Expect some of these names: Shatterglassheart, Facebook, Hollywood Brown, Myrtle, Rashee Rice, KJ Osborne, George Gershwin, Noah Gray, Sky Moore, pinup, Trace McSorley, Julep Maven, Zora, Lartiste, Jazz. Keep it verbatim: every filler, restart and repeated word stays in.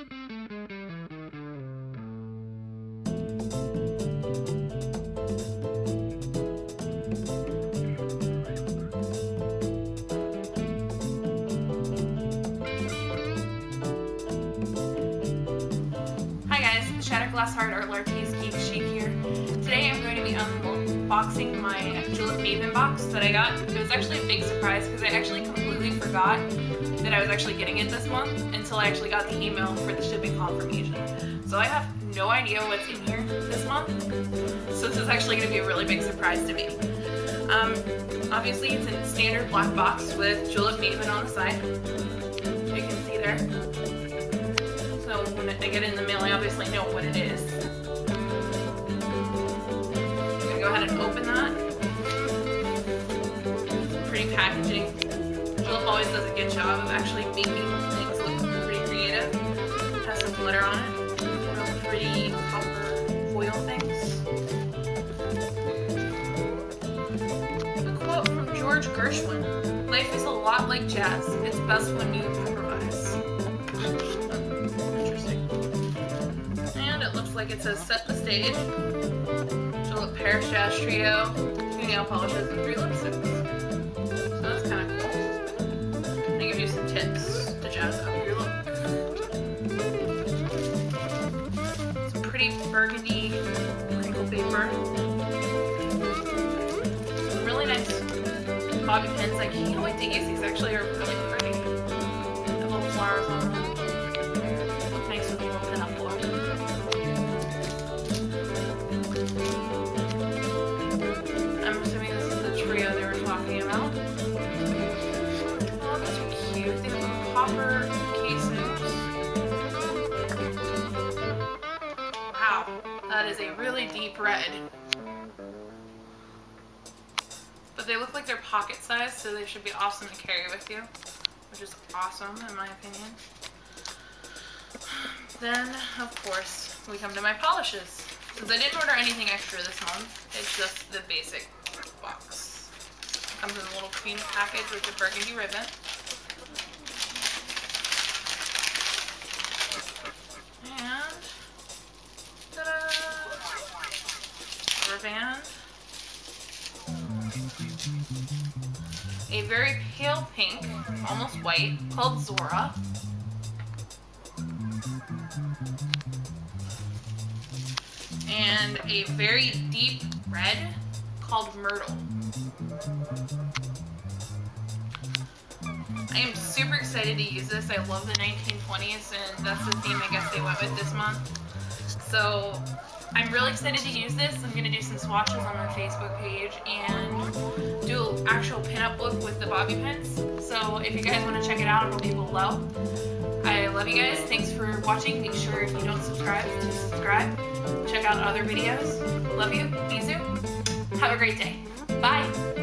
Hi guys, Shatterglassheart or Lartiste Geek Chic here. Today I'm going to be unboxing my Julep Maven box that I got. It was actually a big surprise because I actually completely forgot that I was actually getting it this month until I actually got the email for the shipping confirmation. So I have no idea what's in here this month, so this is actually going to be a really big surprise to me. Um, obviously it's a standard black box with Julep Maven on the side, you can see there. So when I get it in the mail I obviously know what it is. I'm going to go ahead and open that. Pretty packaging. Julep always does a good job of actually making things look pretty creative. It has some glitter on it. Real pretty copper foil things. A quote from George Gershwin: "Life is a lot like jazz. It's best when you improvise." Interesting. And it looks like it says set the stage. Julep Pear Shash Trio, two nail polishes, and three lipsticks. Tips to jazz up your look. Some pretty burgundy crinkle paper. Some really nice bobby pins. I can't wait to use these. Actually, are really pretty. They have little flowers on them. Look nice with a little pin up block. I'm assuming this is the trio they were talking about. Copper casings. Wow, that is a really deep red. But they look like they're pocket sized, so they should be awesome to carry with you, which is awesome in my opinion. Then, of course, we come to my polishes. Since I didn't order anything extra this month, it's just the basic box. It comes in a little cream package with a burgundy ribbon. Band. A very pale pink, almost white, called Zora. And a very deep red called Myrtle. I am super excited to use this. I love the nineteen twenties, and that's the theme I guess they went with this month. So I'm really excited to use this. I'm going to do some swatches on my Facebook page and do an actual pinup look with the bobby pins. So if you guys want to check it out, it will be below. I love you guys. Thanks for watching. Make sure if you don't subscribe, to subscribe. Check out other videos. Love you. Be soon. Have a great day. Bye.